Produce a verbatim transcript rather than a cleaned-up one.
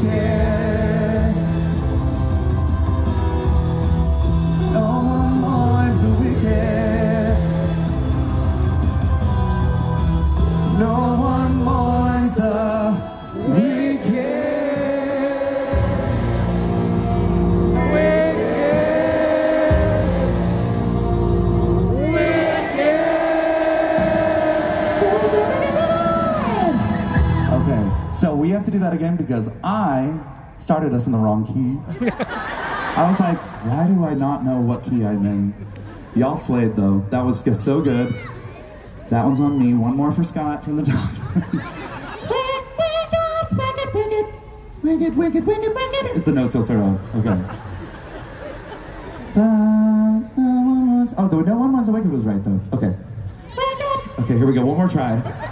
we can. No more lives do we care. No one more lives do we care. We care. We care. Okay. So we have to do that again because I started us in the wrong key. I was like, why do I not know what key I'm in? Y'all slayed though. That was so good. That one's on me. One more for Scott from the top. Wicked, wicked, wicked, wicked, wicked, wicked. It's the notes you'll start on. Okay. Oh, the no one was the wicked was right though. Okay. Okay, here we go. One more try.